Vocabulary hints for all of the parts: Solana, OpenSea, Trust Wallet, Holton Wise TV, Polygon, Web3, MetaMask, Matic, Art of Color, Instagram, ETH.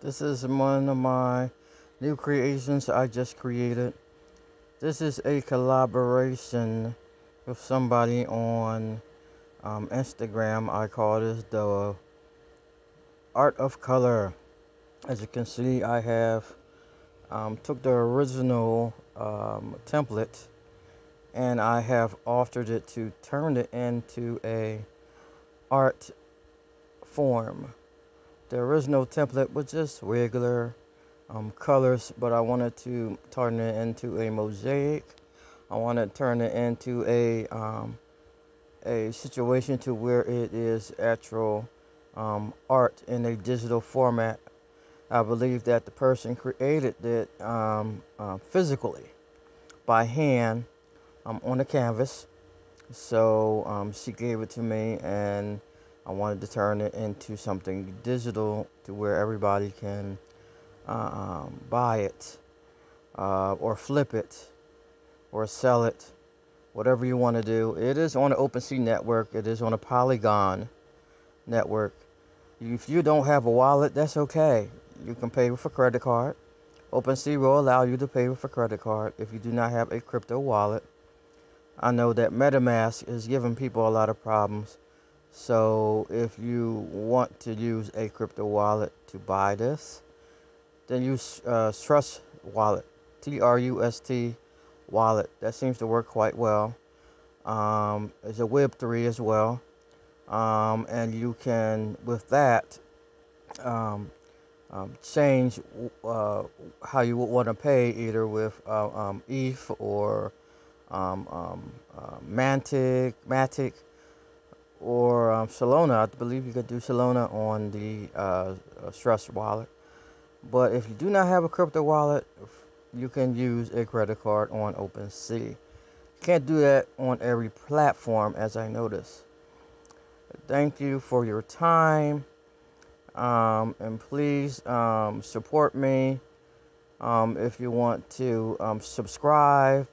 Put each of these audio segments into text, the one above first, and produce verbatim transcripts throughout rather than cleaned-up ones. This is one of my new creations I just created. This is a collaboration with somebody on um, Instagram. I call this the Art of Color. As you can see, I have um, took the original um, template and I have altered it to turn it into a art form. The original template was just regular um, colors, but I wanted to turn it into a mosaic. I want to turn it into a um, a situation to where it is actual um, art in a digital format. I believe that the person created it um, uh, physically by hand um, on a canvas. So um, she gave it to me, and I wanted to turn it into something digital to where everybody can um, buy it uh, or flip it or sell it, whatever you want to do. It is on the OpenSea network. It is on the Polygon network. If you don't have a wallet, that's okay. You can pay with a credit card. OpenSea will allow you to pay with a credit card if you do not have a crypto wallet. I know that MetaMask is giving people a lot of problems. So if you want to use a crypto wallet to buy this, then use uh, Trust Wallet, T R U S T Wallet. That seems to work quite well. Um, it's a Web three as well. Um, and you can, with that, um, um, change uh, how you would want to pay, either with uh, um, E T H or um, um, uh, Matic, Matic. or um, Solana. I believe you could do Solana on the uh, Trust Wallet. But if you do not have a crypto wallet, you can use a credit card on OpenSea. You can't do that on every platform, as I noticed. Thank you for your time. Um, and please um, support me. Um, if you want to um, subscribe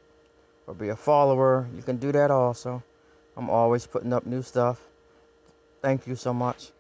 or be a follower, you can do that also. I'm always putting up new stuff. Thank you so much.